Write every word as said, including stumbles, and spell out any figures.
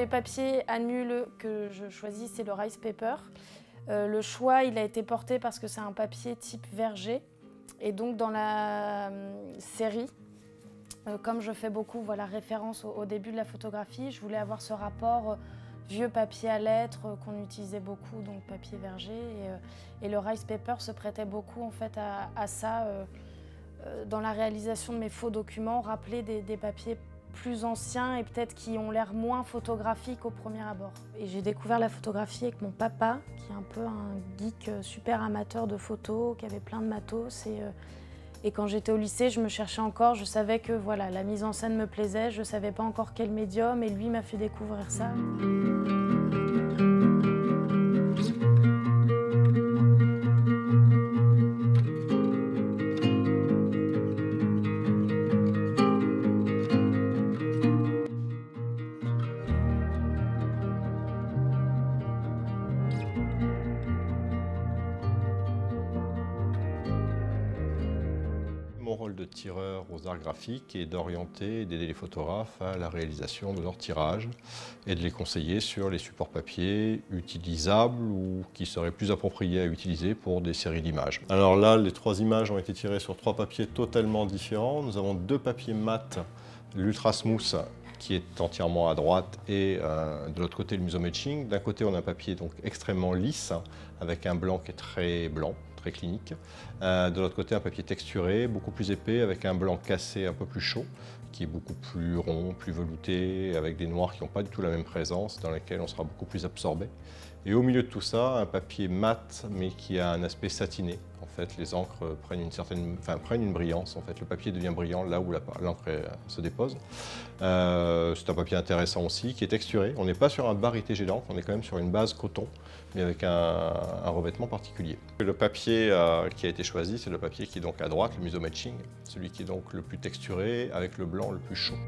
des papiers à nul que je choisis, c'est le Rice Paper. Euh, le choix, il a été porté parce que c'est un papier type verger. Et donc dans la euh, série, euh, comme je fais beaucoup voilà, référence au, au début de la photographie, je voulais avoir ce rapport euh, vieux papier à lettres euh, qu'on utilisait beaucoup, donc papier verger. Et, euh, et le Rice Paper se prêtait beaucoup en fait, à, à ça euh, euh, dans la réalisation de mes faux documents, rappeler des, des papiers plus anciens et peut-être qui ont l'air moins photographiques au premier abord. Et j'ai découvert la photographie avec mon papa, qui est un peu un geek super amateur de photos, qui avait plein de matos. Et, euh, et quand j'étais au lycée, je me cherchais encore, je savais que voilà, la mise en scène me plaisait, je savais pas encore quel médium, et lui m'a fait découvrir ça. Mon rôle de tireur aux arts graphiques est d'orienter et d'aider les photographes à la réalisation de leurs tirages et de les conseiller sur les supports papier utilisables ou qui seraient plus appropriés à utiliser pour des séries d'images. Alors là, les trois images ont été tirées sur trois papiers totalement différents. Nous avons deux papiers mat, l'Ultra Smooth qui est entièrement à droite et euh, de l'autre côté le Museum Etching. D'un côté, on a un papier donc extrêmement lisse avec un blanc qui est très blanc, très clinique. Euh, de l'autre côté, un papier texturé, beaucoup plus épais, avec un blanc cassé un peu plus chaud, qui est beaucoup plus rond, plus velouté, avec des noirs qui n'ont pas du tout la même présence, dans lesquels on sera beaucoup plus absorbé. Et au milieu de tout ça, un papier mat, mais qui a un aspect satiné. En fait, les encres prennent une certaine, enfin, prennent une brillance. En fait, le papier devient brillant là où l'encre se dépose. Euh, c'est un papier intéressant aussi, qui est texturé. On n'est pas sur un baryté gel encre, on est quand même sur une base coton, mais avec un, un revêtement particulier. Le papier euh, qui a été choisi, c'est le papier qui est donc à droite, le Museum Etching, celui qui est donc le plus texturé, avec le blanc le plus chaud.